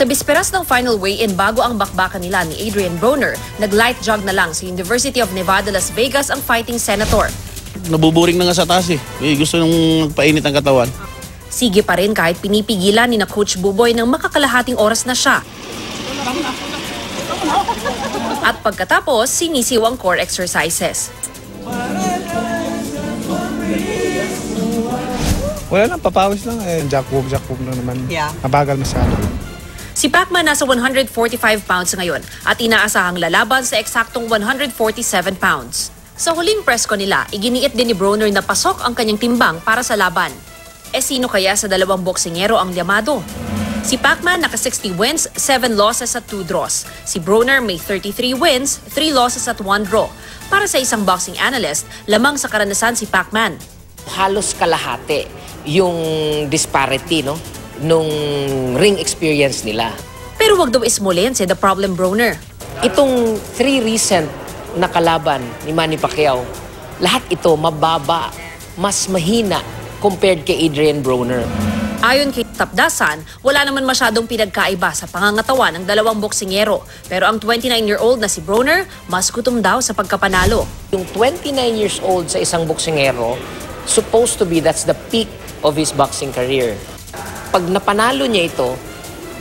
Sa bisperas ng final weigh-in bago ang bakbakan nila ni Adrien Broner, nag-light jog na lang sa University of Nevada, Las Vegas ang fighting senator. Nabuburing na nga sa taas eh. Gusto nung painit ang katawan. Sige pa rin kahit pinipigilan ni na Coach Buboy ng makakalahating oras na siya. At pagkatapos, sinisiw ang core exercises. Wala lang, papawis lang. Eh, jack-walk lang naman. Yeah. Mabagal masyado. Si Pacman nasa 145 pounds ngayon at inaasahang lalaban sa eksaktong 147 pounds. Sa huling presko nila, iginiit din ni Broner na pasok ang kanyang timbang para sa laban. E sino kaya sa dalawang boksingero ang liyamado? Si Pacman naka 60 wins, 7 losses at 2 draws. Si Broner may 33 wins, 3 losses at 1 draw. Para sa isang boxing analyst, lamang sa karanasan si Pacman. Halos kalahati yung disparity, no? Nung ring experience nila. Pero wag daw ismulin si The Problem Broner. Itong 3 recent na kalaban ni Manny Pacquiao, lahat ito mababa, mas mahina compared kay Adrien Broner. Ayon kay Tapdasan, wala naman masyadong pinagkaiba sa pangangatawan ng dalawang boksingero. Pero ang 29-year-old na si Broner, mas gutom daw sa pagkapanalo. Yung 29 years old sa isang boksingero, supposed to be that's the peak of his boxing career. Pag napanalo niya ito,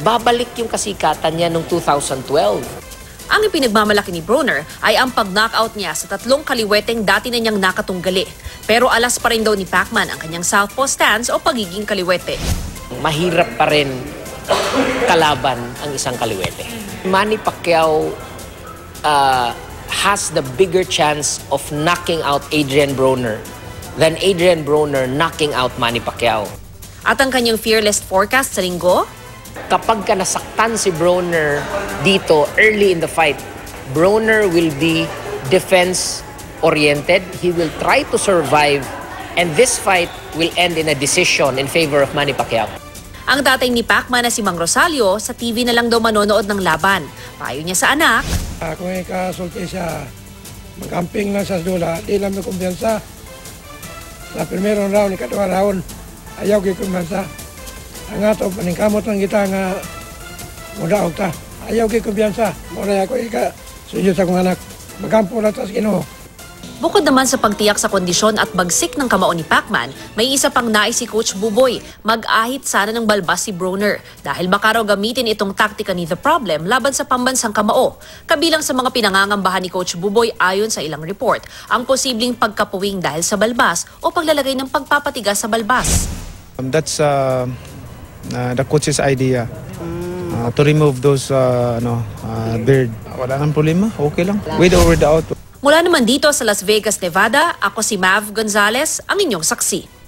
babalik yung kasikatan niya noong 2012. Ang ipinagmamalaki ni Broner ay ang pag-knockout niya sa 3 kaliweteng dati na niyang nakatunggali. Pero alas pa rin daw ni Pacman ang kanyang southpaw stance o pagiging kaliwete. Mahirap pa rin kalaban ang isang kaliwete. Manny Pacquiao has the bigger chance of knocking out Adrien Broner than Adrien Broner knocking out Manny Pacquiao. At ang kanyang fearless forecast sa linggo? Kapag ka nasaktan si Broner dito early in the fight, Broner will be defense-oriented. He will try to survive and this fight will end in a decision in favor of Manny Pacquiao. Ang tatay ni Pacman na si Mang Rosalio, sa TV na lang daw manonood ng laban. Payo niya sa anak. Kung ikasulti siya, mag-amping lang sa dula, di lang may kumpiyansa. Sa primerong round, ikatawa round, ayaw kay kumpiyansa. Ang ato, paningkamot ng kita nga mudaog ta. Ayaw kay kumpiyansa. Muna ako ikasuyo sa kong anak. Magampo na tas Ginoo. Bukod naman sa pagtiyak sa kondisyon at bagsik ng kamao ni Pacman, may isa pang nais si Coach Buboy. Mag-ahit sana ng balbas si Broner dahil baka raw gamitin itong taktika ni The Problem laban sa pambansang kamao. Kabilang sa mga pinangangambahan ni Coach Buboy ayon sa ilang report, ang posibleng pagkapuwing dahil sa balbas o paglalagay ng pagpapatigas sa balbas. That's the coach's idea to remove those beard. Wala nang problema, okay lang. With or without. Mula naman dito sa Las Vegas, Nevada, ako si Mav Gonzalez, ang inyong saksi.